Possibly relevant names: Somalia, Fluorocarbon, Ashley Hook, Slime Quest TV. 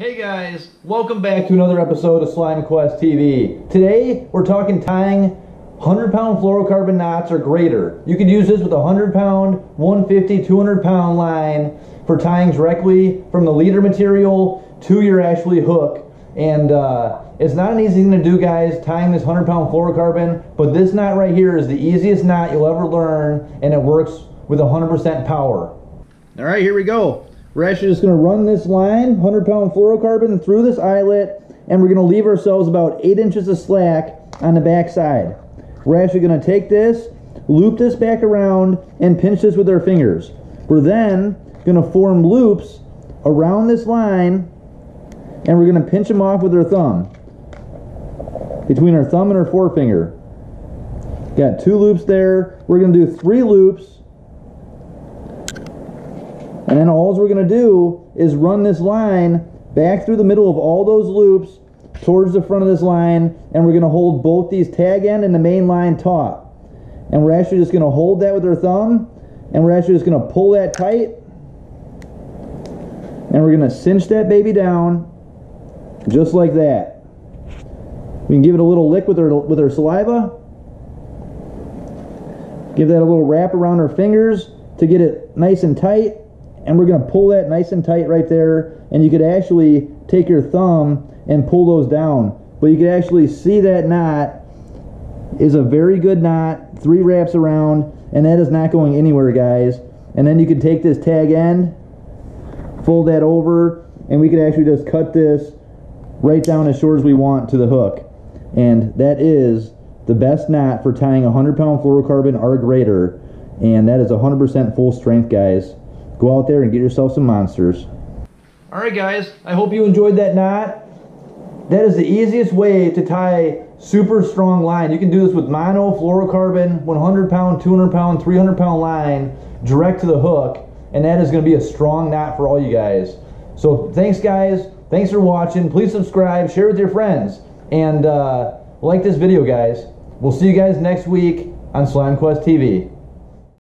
Hey guys, welcome back to another episode of Slime Quest TV. Today we're talking tying 100-pound fluorocarbon knots or greater. You can use this with a 100-pound, 150, 200-pound line for tying directly from the leader material to your Ashley hook. And it's not an easy thing to do, guys, tying this 100-pound fluorocarbon, but this knot right here is the easiest knot you'll ever learn, and it works with 100% power. All right, here we go. We're actually just going to run this line, 100-pound fluorocarbon, through this eyelet, and we're going to leave ourselves about 8 inches of slack on the back side. We're actually going to take this, loop this back around, and pinch this with our fingers. We're then going to form loops around this line, and we're going to pinch them off with our thumb, between our thumb and our forefinger. Got 2 loops there. We're going to do 3 loops. And then all we're going to do is run this line back through the middle of all those loops towards the front of this line, and we're going to hold both these tag end and the main line taut. And we're actually just going to hold that with our thumb, and we're actually just going to pull that tight, and we're going to cinch that baby down just like that. We can give it a little lick with our saliva. Give that a little wrap around our fingers to get it nice and tight. And we're going to pull that nice and tight right there, and you could actually take your thumb and pull those down. But you could actually see that knot is a very good knot, 3 wraps around, and that is not going anywhere, guys. And then you can take this tag end, fold that over, and we could actually just cut this right down as short as we want to the hook. And that is the best knot for tying a 100-pound fluorocarbon or greater, and that is 100% full strength, guys. Go out there and get yourself some monsters. Alright guys, I hope you enjoyed that knot. That is the easiest way to tie super strong line. You can do this with mono, fluorocarbon, 100-pound, 200-pound, 300-pound line direct to the hook, and that is going to be a strong knot for all you guys. So thanks guys, thanks for watching. Please subscribe, share with your friends, and like this video, guys. We'll see you guys next week on Slime Quest TV.